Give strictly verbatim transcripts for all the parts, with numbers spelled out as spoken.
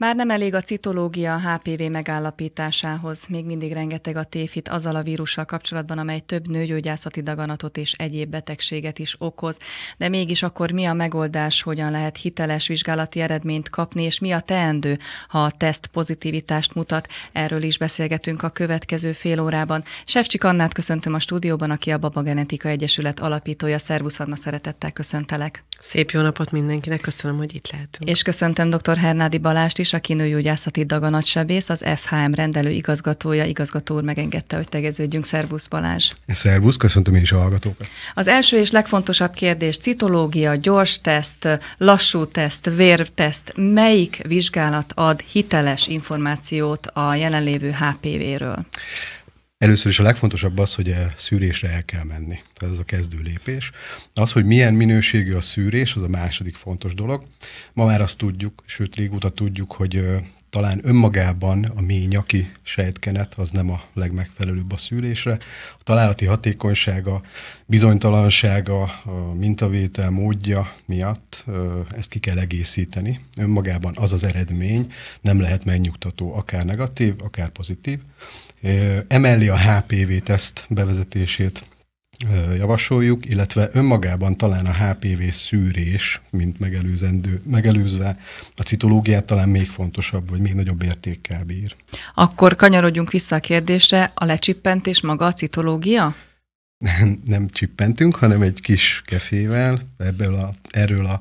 Már nem elég a citológia a há pé vé megállapításához, még mindig rengeteg a tévhit azzal a vírussal kapcsolatban, amely több nőgyógyászati daganatot és egyéb betegséget is okoz. De mégis akkor mi a megoldás, hogyan lehet hiteles vizsgálati eredményt kapni, és mi a teendő, ha a teszt pozitivitást mutat? Erről is beszélgetünk a következő fél órában. Sefcsik Annát köszöntöm a stúdióban, aki a Baba Genetika Egyesület alapítója. Szervusz Anna, szeretettel köszöntelek. Szép jó napot mindenkinek, köszönöm, hogy itt lehetünk. És köszöntöm doktor Hernádi Balázst is, aki nőgyógyászati daganatsebész, az ef há em Rendelő igazgatója. Igazgató úr megengedte, hogy tegeződjünk. Szervusz Balázs! Szervusz, köszöntöm én is a hallgatókat! Az első és legfontosabb kérdés: citológia, gyors teszt, lassú teszt, vérteszt. Melyik vizsgálat ad hiteles információt a jelenlévő há pé véről? Először is a legfontosabb az, hogy a szűrésre el kell menni. Ez a kezdő lépés. Az, hogy milyen minőségű a szűrés, az a második fontos dolog. Ma már azt tudjuk, sőt régóta tudjuk, hogy talán önmagában a mély nyaki sejtkenet az nem a legmegfelelőbb a szűrésre. A találati hatékonysága, bizonytalansága, a mintavétel módja miatt ezt ki kell egészíteni. Önmagában az az eredmény nem lehet megnyugtató, akár negatív, akár pozitív. Emellé a há pé vé teszt bevezetését javasoljuk, illetve önmagában talán a há pé vé szűrés, mint megelőzendő, megelőzve a citológiát, talán még fontosabb, vagy még nagyobb értékkel bír. Akkor kanyarodjunk vissza a kérdésre: a lecsippentés maga a citológia? Nem, nem csippentünk, hanem egy kis kefével, ebből a, erről a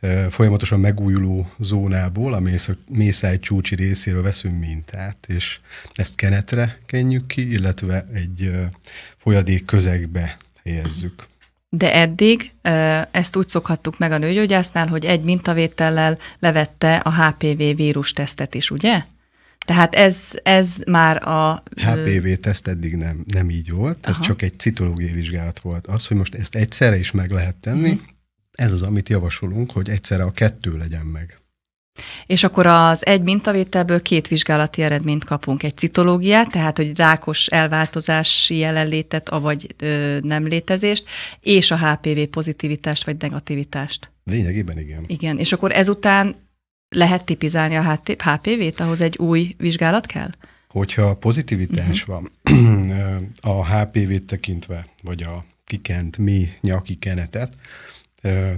e, folyamatosan megújuló zónából, a mész, mészáj csúcsi részéről veszünk mintát, és ezt kenetre kenjük ki, illetve egy e, folyadék közegbe helyezzük. De eddig e, ezt úgy szokhattuk meg a nőgyógyásznál, hogy egy mintavétellel levette a há pé vé vírustesztet is, ugye? Tehát ez, ez már a... há pé vé teszt eddig nem, nem így volt, ez aha. Csak egy citológiai vizsgálat volt. Az, hogy most ezt egyszerre is meg lehet tenni, uh-huh. Ez az, amit javasolunk, hogy egyszerre a kettő legyen meg. És akkor az egy mintavételből két vizsgálati eredményt kapunk. Egy citológiát, tehát hogy rákos elváltozási jelenlétet, avagy ö, nem létezést, és a há pé vé pozitivitást vagy negativitást. Lényegében igen. Igen, és akkor ezután lehet tipizálni a há pé vét, ahhoz egy új vizsgálat kell? Hogyha pozitivitás uh-huh. van a há pé vét tekintve, vagy a kikent mély nyaki kenetet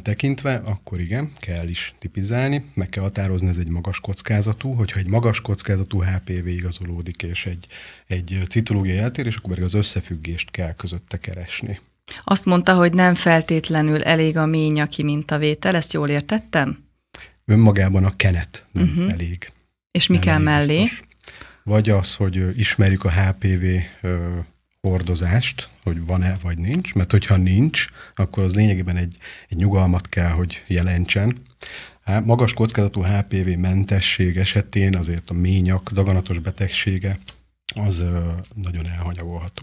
tekintve, akkor igen, kell is tipizálni, meg kell határozni, ez egy magas kockázatú. Hogyha egy magas kockázatú há pé vé igazolódik, és egy, egy citológiai eltérés, akkor pedig az összefüggést kell közötte keresni. Azt mondta, hogy nem feltétlenül elég a mély nyaki mintavétel, ezt jól értettem? Önmagában a kenet nem uh-huh. elég. És mi nem kell mellé? Biztos. Vagy az, hogy ismerjük a há pé vé ö, hordozást, hogy van-e vagy nincs, mert hogyha nincs, akkor az lényegében egy, egy nyugalmat kell, hogy jelentsen. Há, magas kockázatú há pé vé mentesség esetén azért a mély nyak daganatos betegsége az ö, nagyon elhanyagolható.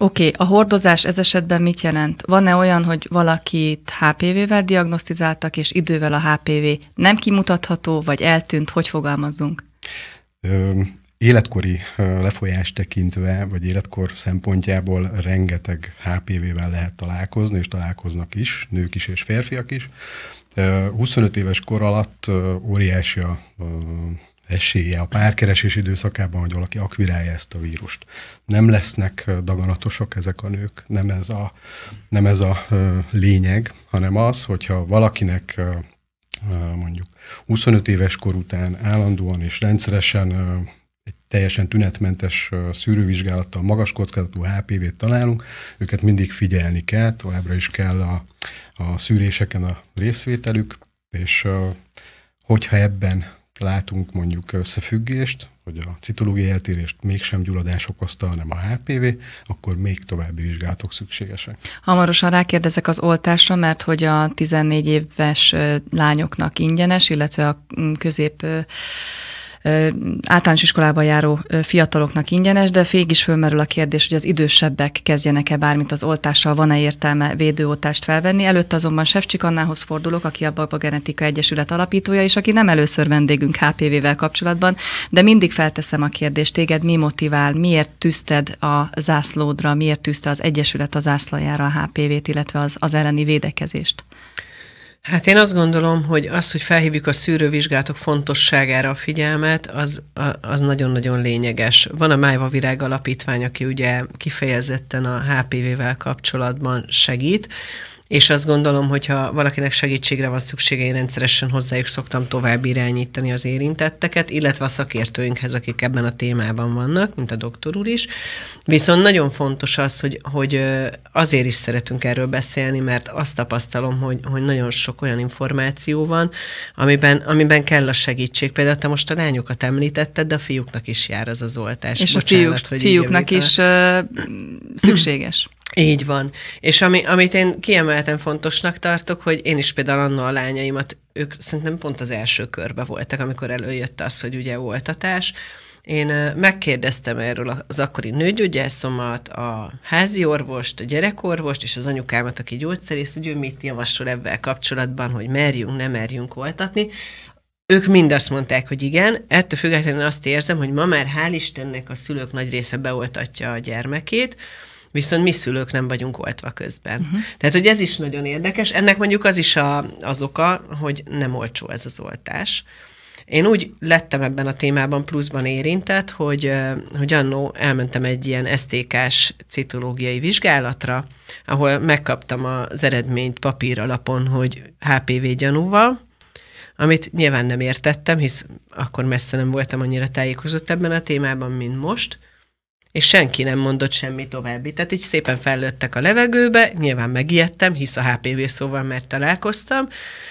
Oké, okay, a hordozás ez esetben mit jelent? Van-e olyan, hogy valakit há pé vé vel diagnosztizáltak, és idővel a há pé vé nem kimutatható, vagy eltűnt? Hogy fogalmazzunk? Ö, életkori lefolyást tekintve, vagy életkor szempontjából rengeteg há pé vé vel lehet találkozni, és találkoznak is, nők is és férfiak is. Ö, huszonöt éves kor alatt ö, óriási a... Ö, esélye a párkeresés időszakában, hogy valaki akvirálja ezt a vírust. Nem lesznek daganatosak ezek a nők, nem ez a, nem ez a lényeg, hanem az, hogyha valakinek mondjuk huszonöt éves kor után állandóan és rendszeresen egy teljesen tünetmentes szűrővizsgálattal magas kockázatú há pé vé-t találunk, őket mindig figyelni kell, továbbra is kell a, a szűréseken a részvételük, és hogyha ebben látunk mondjuk összefüggést, hogy a citológiai eltérést mégsem gyulladás okozta, hanem a há pé vé, akkor még további vizsgálatok szükségesek. Hamarosan rákérdezek az oltásra, mert hogy a tizennégy éves lányoknak ingyenes, illetve a közép általános iskolában járó fiataloknak ingyenes, de félig is fölmerül a kérdés, hogy az idősebbek kezdjenek-e bármit az oltással, van-e értelme védőoltást felvenni. Előtte azonban Sefcsik Annához fordulok, aki a Baba Genetika Egyesület alapítója, és aki nem először vendégünk há pé vé vel kapcsolatban, de mindig felteszem a kérdést, téged mi motivál, miért tűzted a zászlódra, miért tűzte az Egyesület a zászlajára a há pé vé-t, illetve az, az elleni védekezést? Hát én azt gondolom, hogy az, hogy felhívjuk a szűrővizsgálatok fontosságára a figyelmet, az, az nagyon-nagyon lényeges. Van a Máriavirág Alapítvány, aki ugye kifejezetten a há pé vé-vel kapcsolatban segít, és azt gondolom, hogyha valakinek segítségre van szüksége, én rendszeresen hozzájuk szoktam tovább irányítani az érintetteket, illetve a szakértőinkhez, akik ebben a témában vannak, mint a doktor úr is. Viszont nagyon fontos az, hogy, hogy azért is szeretünk erről beszélni, mert azt tapasztalom, hogy, hogy nagyon sok olyan információ van, amiben, amiben kell a segítség. Például te most a lányokat említetted, de a fiúknak is jár az az oltás. És Bocsánat, a fiúk, hogy fiúknak is uh, szükséges. Így van. És ami, amit én kiemelten fontosnak tartok, hogy én is például anna a lányaimat, ők szerintem pont az első körbe voltak, amikor előjött az, hogy ugye oltatás. Én megkérdeztem erről az akkori nőgyógyászomat, a házi orvost, a gyerekorvost és az anyukámat, aki gyógyszerész, hogy ő mit javasol ebben kapcsolatban, hogy merjünk, nem merjünk oltatni. Ők mind azt mondták, hogy igen, ettől függetlenül azt érzem, hogy ma már hál' Istennek a szülők nagy része beoltatja a gyermekét, viszont mi szülők nem vagyunk oltva közben. Uh-huh. Tehát, hogy ez is nagyon érdekes. Ennek mondjuk az is a, az oka, hogy nem olcsó ez az oltás. Én úgy lettem ebben a témában pluszban érintett, hogy, hogy annó elmentem egy ilyen es té ká-s citológiai vizsgálatra, ahol megkaptam az eredményt papír alapon, hogy há pé vé gyanúval, amit nyilván nem értettem, hisz akkor messze nem voltam annyira tájékozott ebben a témában, mint most, és senki nem mondott semmi további. Tehát így szépen fellőttek a levegőbe, nyilván megijedtem, hisz a há pé vé szóval már találkoztam,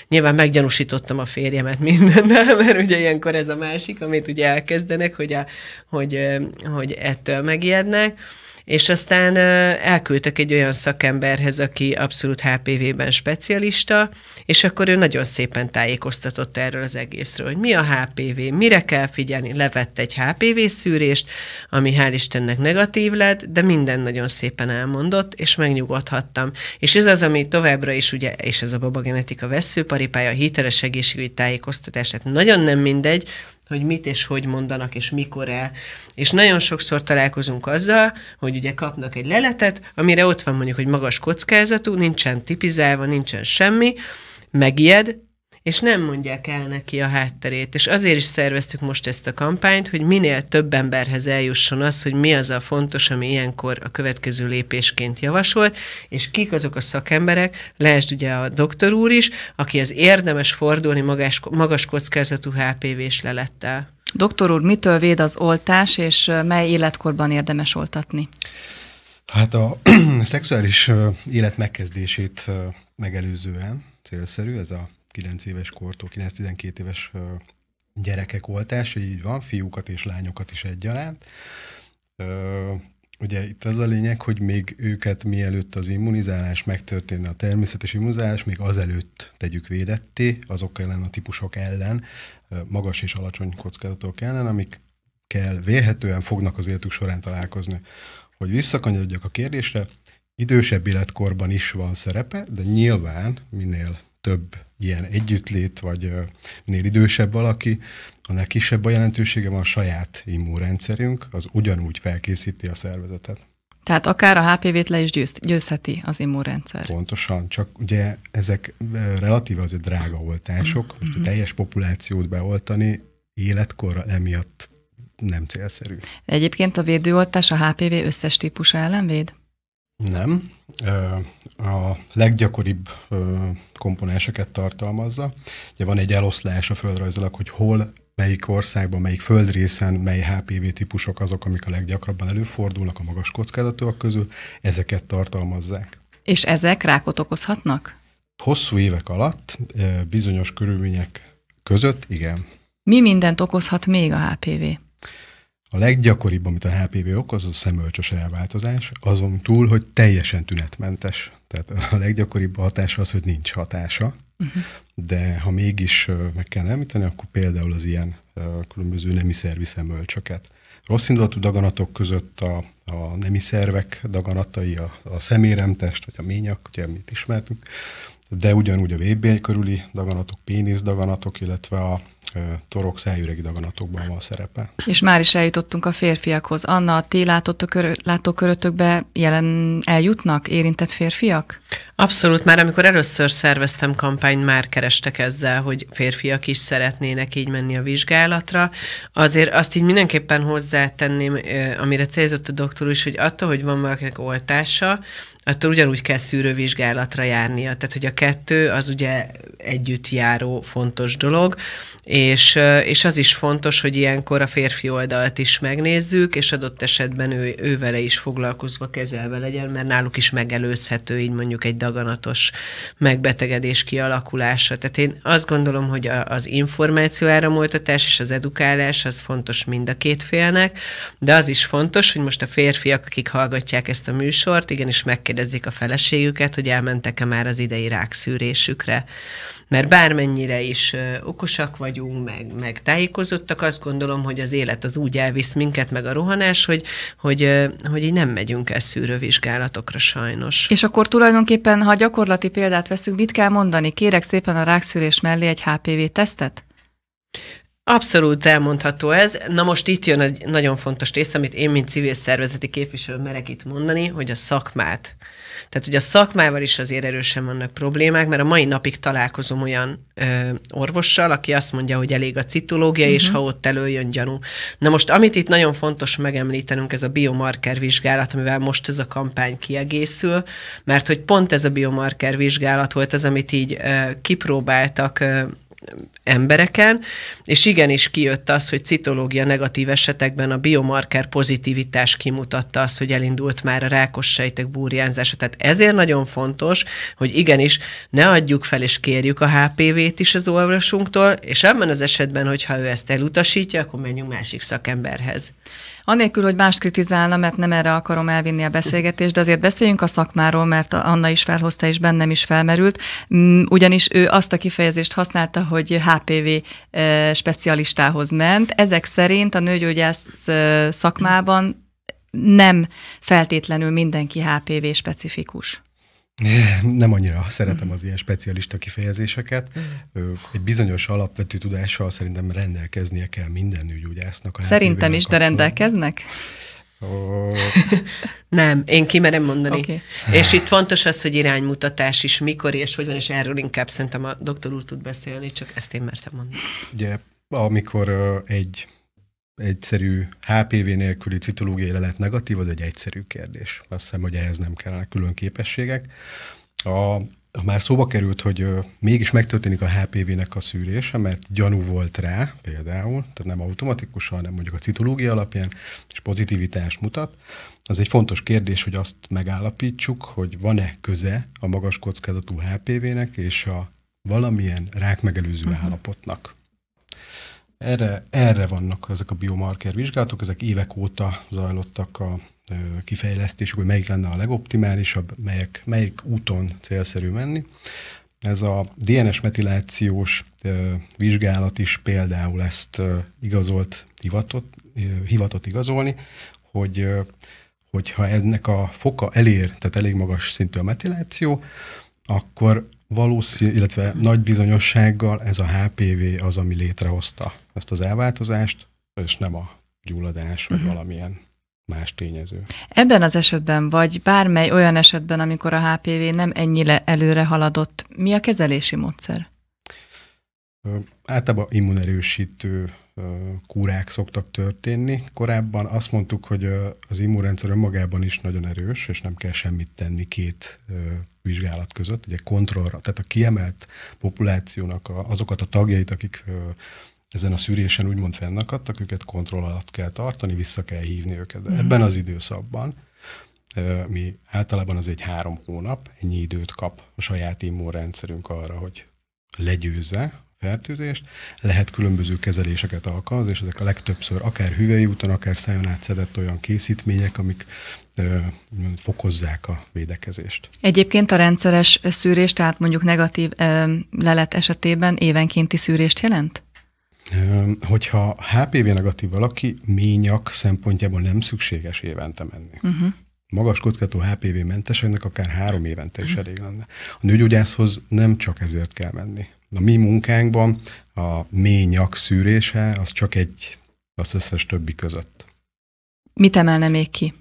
nyilván meggyanúsítottam a férjemet mindennel, mert ugye ilyenkor ez a másik, amit ugye elkezdenek, hogy, a, hogy, hogy ettől megijednek, és aztán elküldtek egy olyan szakemberhez, aki abszolút há pé vé-ben specialista, és akkor ő nagyon szépen tájékoztatott erről az egészről, hogy mi a há pé vé, mire kell figyelni, levett egy há pé vé-szűrést, ami hál' Istennek negatív lett, de minden nagyon szépen elmondott, és megnyugodhattam. És ez az, ami továbbra is, ugye, és ez a Baba Genetika vesszőparipája, a hiteles egészségügyi tájékoztatás, tehát nagyon nem mindegy, hogy mit és hogy mondanak, és mikor el. És nagyon sokszor találkozunk azzal, hogy ugye kapnak egy leletet, amire ott van mondjuk, hogy magas kockázatú, nincsen tipizálva, nincsen semmi, megijed, és nem mondják el neki a hátterét. És azért is szerveztük most ezt a kampányt, hogy minél több emberhez eljusson az, hogy mi az a fontos, ami ilyenkor a következő lépésként javasolt, és kik azok a szakemberek, lásd ugye a doktor úr is, akihez érdemes fordulni magas, magas kockázatú há pé vé-s lelettel. Doktor úr, mitől véd az oltás, és mely életkorban érdemes oltatni? Hát a szexuális élet megkezdését megelőzően célszerű, ez a kilenc éves kortól, kilenc-tizenkét éves gyerekek oltás, így van, fiúkat és lányokat is egyaránt. Ugye itt az a lényeg, hogy még őket mielőtt az immunizálás megtörténne, a természetes immunizálás, még azelőtt tegyük védetté, azok ellen a típusok ellen, magas és alacsony kockázatok ellen, amikkel vélhetően fognak az életük során találkozni. Hogy visszakanyarodjak a kérdésre, idősebb életkorban is van szerepe, de nyilván minél több ilyen együttlét, vagy minél idősebb valaki, annál kisebb a jelentősége van a saját immunrendszerünk, az ugyanúgy felkészíti a szervezetet. Tehát akár a há pé vé-t le is győz, győzheti az immunrendszer. Pontosan, csak ugye ezek relatíve azért drága oltások, most a teljes populációt beoltani életkorra emiatt nem célszerű. Egyébként a védőoltás a há pé vé összes típusa ellen véd? Nem. A leggyakoribb komponenseket tartalmazza. Ugye van egy eloszlás a földrajzilag, hogy hol, melyik országban, melyik földrészen, mely há pé vé típusok azok, amik a leggyakrabban előfordulnak a magas kockázatúak közül, ezeket tartalmazzák. És ezek rákot okozhatnak? Hosszú évek alatt, bizonyos körülmények között, igen. Mi mindent okozhat még a há pé vé? A leggyakoribb, amit a há pé vé okoz, az a szemölcsös elváltozás, azon túl, hogy teljesen tünetmentes. Tehát a leggyakoribb a hatása az, hogy nincs hatása, uh-huh. de ha mégis meg kell említeni, akkor például az ilyen különböző nemiszervi szemölcsöket. Rosszindulatú daganatok között a, a nemiszervek daganatai, a, a szeméremtest, vagy a ményak, ugye, amit ismertünk, de ugyanúgy a vébbély körüli daganatok, pénisz daganatok, illetve a torok szájüregi daganatokban van szerepe. És már is eljutottunk a férfiakhoz. Anna, a ti látókörötökbe jelen eljutnak érintett férfiak? Abszolút, már amikor először szerveztem kampányt, már kerestek ezzel, hogy férfiak is szeretnének így menni a vizsgálatra. Azért azt így mindenképpen hozzátenném, amire célzott a doktor is, hogy attól, hogy van valakinek oltása, attól ugyanúgy kell szűrővizsgálatra járnia. Tehát, hogy a kettő az ugye együtt járó fontos dolog, és, és az is fontos, hogy ilyenkor a férfi oldalt is megnézzük, és adott esetben ő, ő vele is foglalkozva kezelve legyen, mert náluk is megelőzhető így mondjuk egy daganatos megbetegedés kialakulása. Tehát én azt gondolom, hogy a, az információáramoltatás és az edukálás az fontos mind a két félnek, de az is fontos, hogy most a férfiak, akik hallgatják ezt a műsort, igenis megkérdezik a feleségüket, hogy elmentek-e már az idei rákszűrésükre. Mert bármennyire is okosak vagyunk, meg, meg tájékozottak, azt gondolom, hogy az élet az úgy elvisz minket, meg a rohanás, hogy, hogy, hogy így nem megyünk el szűrővizsgálatokra sajnos. És akkor tulajdonképpen, ha gyakorlati példát veszünk, mit kell mondani? Kérek szépen a rákszűrés mellé egy há pé vé tesztet? Abszolút elmondható ez. Na most itt jön egy nagyon fontos rész, amit én, mint civil szervezeti képviselő merek itt mondani, hogy a szakmát. Tehát, hogy a szakmával is azért erősen vannak problémák, mert a mai napig találkozom olyan ö, orvossal, aki azt mondja, hogy elég a citológia, uh-huh. és ha ott előjön gyanú. Na most, amit itt nagyon fontos megemlítenünk, ez a biomarker vizsgálat, amivel most ez a kampány kiegészül, mert hogy pont ez a biomarker vizsgálat volt az, amit így ö, kipróbáltak ö, embereken, és igenis kijött az, hogy citológia negatív esetekben a biomarker pozitivitás kimutatta azt, hogy elindult már a rákos sejtek burjánzása. Tehát ezért nagyon fontos, hogy igenis ne adjuk fel és kérjük a há pé vét is az orvosunktól, és ebben az esetben, hogyha ő ezt elutasítja, akkor menjünk másik szakemberhez. Anélkül, hogy mást kritizálna, mert nem erre akarom elvinni a beszélgetést, de azért beszéljünk a szakmáról, mert Anna is felhozta, és bennem is felmerült. Ugyanis ő azt a kifejezést használta, hogy há pé vé specialistához ment. Ezek szerint a nőgyógyász szakmában nem feltétlenül mindenki há pé vé specifikus. Nem annyira szeretem az ilyen specialista kifejezéseket. Egy bizonyos alapvető tudással szerintem rendelkeznie kell minden nőgyógyásznak. Szerintem is, de rendelkeznek? Oh. Nem, én kimerem mondani. Okay. És itt fontos az, hogy iránymutatás is, mikor és hogy van, és erről inkább szerintem a doktor úr tud beszélni, csak ezt én mertem mondani. Ugye, amikor egy egyszerű há pé vé nélküli citológiai lelet negatív, az egy egyszerű kérdés. Azt hiszem, hogy ehhez nem kellene külön képességek. A Ha már szóba került, hogy mégis megtörténik a há pé vé-nek a szűrése, mert gyanú volt rá például, tehát nem automatikusan, hanem mondjuk a citológia alapján, és pozitivitást mutat. Az egy fontos kérdés, hogy azt megállapítsuk, hogy van-e köze a magas kockázatú há pé vé-nek és a valamilyen rákmegelőző uh-huh. állapotnak. Erre, erre vannak ezek a biomarker vizsgálatok, ezek évek óta zajlottak a kifejlesztésük, hogy melyik lenne a legoptimálisabb, melyik, melyik úton célszerű menni. Ez a dé en es metilációs vizsgálat is például ezt igazolt, hivatott, hivatott igazolni, hogy hogyha ennek a foka elér, tehát elég magas szintű a metiláció, akkor valószínű, illetve nagy bizonyossággal ez a há pé vé az, ami létrehozta ezt az elváltozást, és nem a gyulladás, vagy uh-huh. valamilyen más tényező. Ebben az esetben, vagy bármely olyan esetben, amikor a há pé vé nem ennyire előre haladott, mi a kezelési módszer? Ö, általában immunerősítő ö, kúrák szoktak történni. Korábban azt mondtuk, hogy ö, az immunrendszer önmagában is nagyon erős, és nem kell semmit tenni két ö, vizsgálat között. Ugye kontrollra, tehát a kiemelt populációnak a, azokat a tagjait, akik ö, ezen a szűrésen úgymond fennakadtak, őket kontroll alatt kell tartani, vissza kell hívni őket. De mm-hmm. ebben az időszakban, mi általában az egy három hónap, ennyi időt kap a saját immunrendszerünk arra, hogy legyőzze a fertőzést. Lehet különböző kezeléseket alkalmazni, és ezek a legtöbbször akár hüvely úton, akár szájon átszedett olyan készítmények, amik fokozzák a védekezést. Egyébként a rendszeres szűrés, tehát mondjuk negatív lelet esetében évenkénti szűrést jelent? Hogyha há pé vé negatív valaki, ményak szempontjából nem szükséges évente menni. Uh-huh. Magas kockázatú há pé vé menteseknek akár három évente is elég lenne. A nőgyógyászhoz nem csak ezért kell menni. A mi munkánkban a ményak szűrése az csak egy az összes többi között. Mit emelne még ki?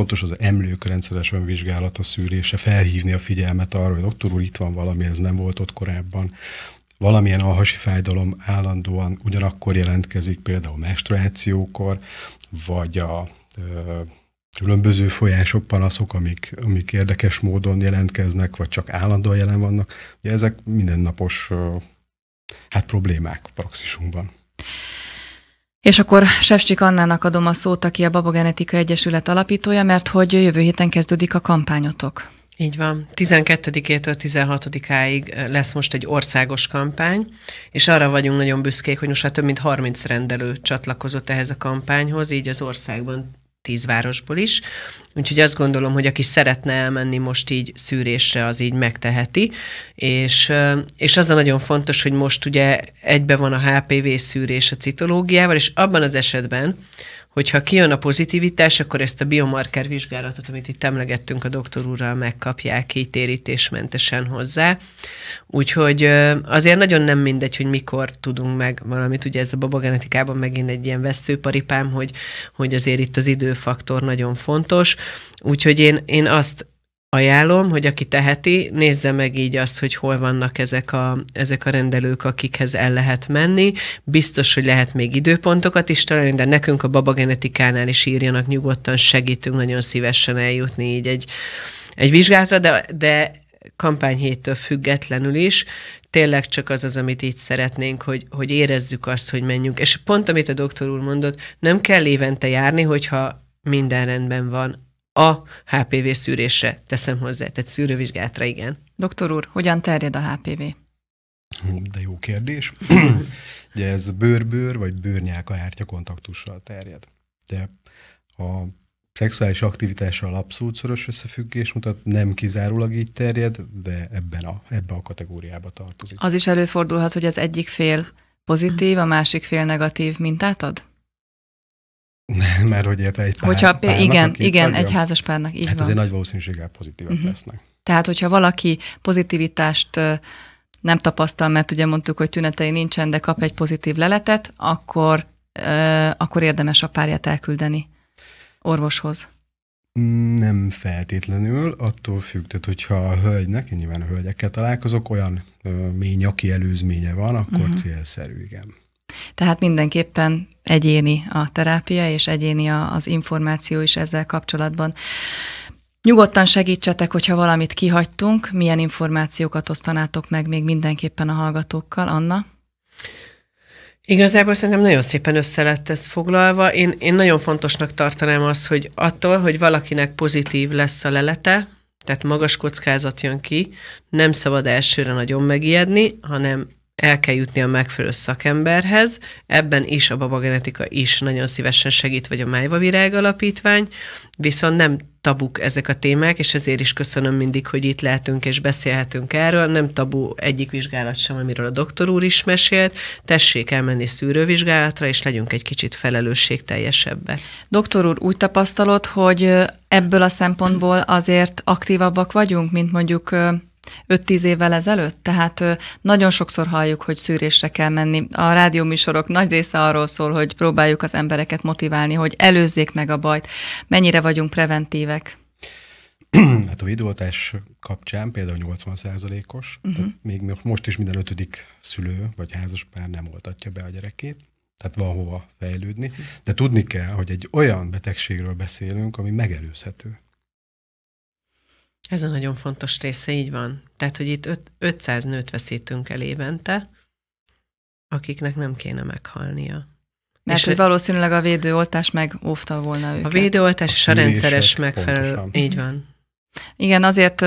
fontos az emlők rendszeres önvizsgálata, szűrése, felhívni a figyelmet arra, hogy doktor úr, itt van valami, ez nem volt ott korábban. Valamilyen alhasi fájdalom állandóan ugyanakkor jelentkezik, például menstruációkor, vagy a ö, különböző folyások, panaszok, amik, amik érdekes módon jelentkeznek, vagy csak állandóan jelen vannak. Ugye ezek mindennapos ö, hát problémák a praxisunkban. És akkor Sefcsik Annának adom a szót, aki a Baba Genetika Egyesület alapítója, mert hogy jövő héten kezdődik a kampányotok. Így van. tizenkettedikétől tizenhatodikáig lesz most egy országos kampány, és arra vagyunk nagyon büszkék, hogy most hát több mint harminc rendelő csatlakozott ehhez a kampányhoz, így az országban tíz városból is. Úgyhogy azt gondolom, hogy aki szeretne elmenni most így szűrésre, az így megteheti. És, és az a nagyon fontos, hogy most ugye egybe van a há pé vé szűrés a citológiával, és abban az esetben, hogyha kijön a pozitivitás, akkor ezt a biomarker vizsgálatot, amit itt emlegettünk a doktor úrral, megkapják így térítésmentesen hozzá. Úgyhogy azért nagyon nem mindegy, hogy mikor tudunk meg valamit. Ugye ez a babagenetikában megint egy ilyen vesszőparipám, hogy, hogy azért itt az időfaktor nagyon fontos. Úgyhogy én, én azt ajánlom, hogy aki teheti, nézze meg így azt, hogy hol vannak ezek a, ezek a rendelők, akikhez el lehet menni. Biztos, hogy lehet még időpontokat is találni, de nekünk a Baba Genetikánál is írjanak nyugodtan, segítünk nagyon szívesen eljutni így egy, egy vizsgálatra, de, de kampányhéttől függetlenül is. Tényleg csak az az, amit így szeretnénk, hogy, hogy érezzük azt, hogy menjünk. És pont, amit a doktor úr mondott, nem kell évente járni, hogyha minden rendben van. A há pé vé szűrésre, teszem hozzá, tehát szűrővizsgálatra, igen. Doktor úr, hogyan terjed a há pé vé? De jó kérdés. Ugye ez bőr-bőr vagy bőrnyálka-hártya kontaktussal terjed. De a szexuális aktivitással abszolút szoros összefüggés mutat, nem kizárólag így terjed, de ebben a, ebben a kategóriába tartozik. Az is előfordulhat, hogy az egyik fél pozitív, a másik fél negatív mintát ad? Nem, mert hogy érte egy pár, hogyha, párnak, igen, igen tagja, egy házas párnak, így hát van. Azért nagy valószínűséggel pozitívak uh-huh. lesznek. Tehát, hogyha valaki pozitivitást nem tapasztal, mert ugye mondtuk, hogy tünetei nincsen, de kap egy pozitív leletet, akkor, euh, akkor érdemes a párját elküldeni orvoshoz. Nem feltétlenül, attól függ, tehát hogyha a hölgynek, én nyilván a hölgyekkel találkozok, olyan mély nyaki előzménye van, akkor uh-huh. célszerű, igen. Tehát mindenképpen egyéni a terápia, és egyéni az információ is ezzel kapcsolatban. Nyugodtan segítsetek, hogyha valamit kihagytunk, milyen információkat osztanátok meg még mindenképpen a hallgatókkal, Anna? Igazából szerintem nagyon szépen össze lett ez foglalva. Én, én nagyon fontosnak tartanám azt, hogy attól, hogy valakinek pozitív lesz a lelete, tehát magas kockázat jön ki, nem szabad elsőre nagyon megijedni, hanem el kell jutni a megfelelő szakemberhez, ebben is a babagenetika is nagyon szívesen segít, vagy a Máriavirág Alapítvány, viszont nem tabuk ezek a témák, és ezért is köszönöm mindig, hogy itt lehetünk és beszélhetünk erről, nem tabu egyik vizsgálat sem, amiről a doktor úr is mesélt, tessék elmenni szűrővizsgálatra, és legyünk egy kicsit felelősségteljesebbek. Doktor úr, úgy tapasztalod, hogy ebből a szempontból azért aktívabbak vagyunk, mint mondjuk öt-tíz évvel ezelőtt, tehát nagyon sokszor halljuk, hogy szűrésre kell menni. A rádióműsorok nagy része arról szól, hogy próbáljuk az embereket motiválni, hogy előzzék meg a bajt. Mennyire vagyunk preventívek? Hát a védőoltás kapcsán például nyolcvan százalékos, uh-huh. tehát még most is minden ötödik szülő vagy házaspár nem oltatja be a gyerekét, tehát van hova fejlődni, de tudni kell, hogy egy olyan betegségről beszélünk, ami megelőzhető. Ez a nagyon fontos része, így van. Tehát, hogy itt ötszáz nőt veszítünk el évente, akiknek nem kéne meghalnia. Mert és hogy valószínűleg a védőoltás megóvta volna őket. A védőoltás a és a rendszeres megfelelő. Pontosan. Így van. Igen, azért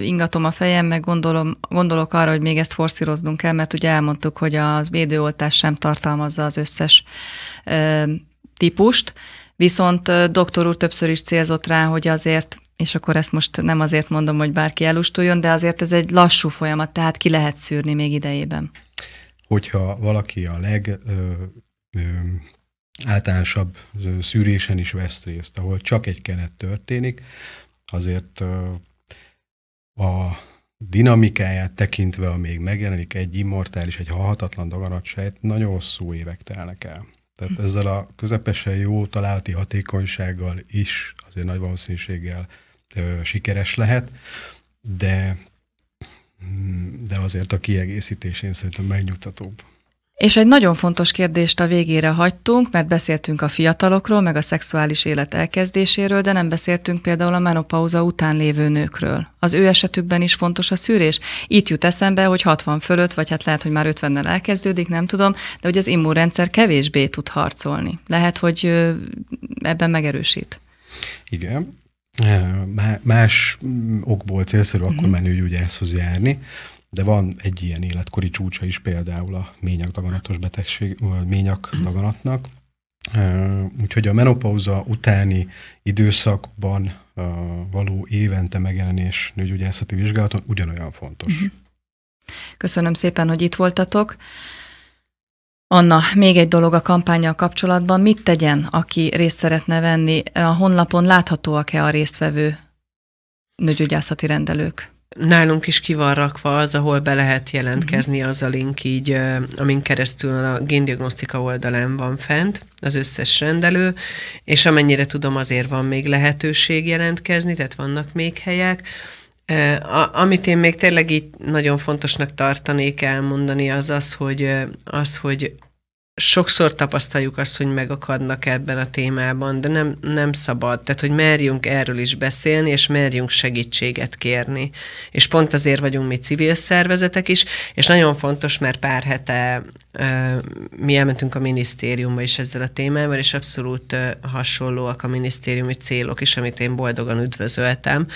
ingatom a fejem, meg gondolom, gondolok arra, hogy még ezt forszíroznunk kell, mert ugye elmondtuk, hogy a védőoltás sem tartalmazza az összes ö, típust, viszont doktor úr többször is célzott rá, hogy azért, és akkor ezt most nem azért mondom, hogy bárki elustuljon, de azért ez egy lassú folyamat, tehát ki lehet szűrni még idejében. Hogyha valaki a leg ö, ö, általánosabb szűrésen is vesz részt, ahol csak egy kenet történik, azért ö, a dinamikáját tekintve, amíg megjelenik egy immortális, egy halhatatlan daganatsejt, nagyon hosszú évek telnek el. Tehát ezzel a közepesen jó találati hatékonysággal is azért nagy valószínűséggel ö, sikeres lehet, de, de azért a kiegészítés én szerintem megnyugtatóbb. És egy nagyon fontos kérdést a végére hagytunk, mert beszéltünk a fiatalokról, meg a szexuális élet elkezdéséről, de nem beszéltünk például a menopauza után lévő nőkről. Az ő esetükben is fontos a szűrés. Itt jut eszembe, hogy hatvan fölött, vagy hát lehet, hogy már ötvennel elkezdődik, nem tudom, de hogy az immunrendszer kevésbé tud harcolni. Lehet, hogy ebben megerősít. Igen. Más okból célszerű akkor menőgyógyászhoz járni, de van egy ilyen életkori csúcsa is például a ményakdaganatos betegség, vagy ményakdaganatnak. Úgyhogy a menopauza utáni időszakban való évente megjelenés nőgyógyászati vizsgálaton ugyanolyan fontos. Köszönöm szépen, hogy itt voltatok. Anna, még egy dolog a kampánnyal kapcsolatban. Mit tegyen, aki részt szeretne venni? A honlapon láthatóak-e a résztvevő nőgyógyászati rendelők? Nálunk is ki van rakva az, ahol be lehet jelentkezni, az a link így, amin keresztül a géndiagnosztika oldalán van fent az összes rendelő, és amennyire tudom, azért van még lehetőség jelentkezni, tehát vannak még helyek. Amit én még tényleg így nagyon fontosnak tartanék elmondani, az az, hogy, az, hogy sokszor tapasztaljuk azt, hogy megakadnak ebben a témában, de nem, nem szabad. Tehát, hogy merjünk erről is beszélni, és merjünk segítséget kérni. És pont azért vagyunk mi civil szervezetek is, és nagyon fontos, mert pár hete mi elmentünk a minisztériumba is ezzel a témával, és abszolút hasonlóak a minisztériumi célok is, amit én boldogan üdvözöltem,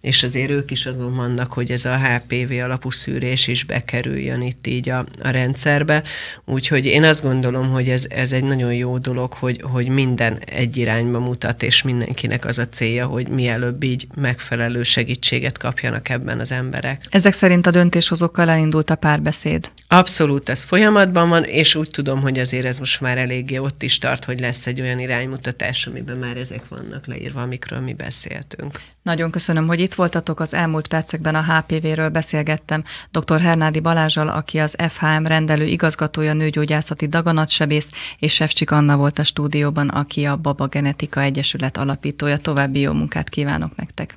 és azért ők is azon vannak, hogy ez a há pé vé alapú szűrés is bekerüljön itt így a, a rendszerbe. Úgyhogy én azt gondolom, hogy ez, ez egy nagyon jó dolog, hogy, hogy minden egy irányba mutat, és mindenkinek az a célja, hogy mielőbb így megfelelő segítséget kapjanak ebben az emberek. Ezek szerint a döntéshozókkal elindult a párbeszéd. Abszolút, ez folyamatban van, és úgy tudom, hogy azért ez most már eléggé ott is tart, hogy lesz egy olyan iránymutatás, amiben már ezek vannak leírva, amikről mi beszéltünk. Nagyon köszönöm, hogy itt voltatok. Az elmúlt percekben a há pé véről beszélgettem doktor Hernádi Balázssal, aki az ef há em rendelő igazgatója, nőgyógyászati daganatsebész, és Sefcsik Anna volt a stúdióban, aki a Baba Genetika Egyesület alapítója. További jó munkát kívánok nektek!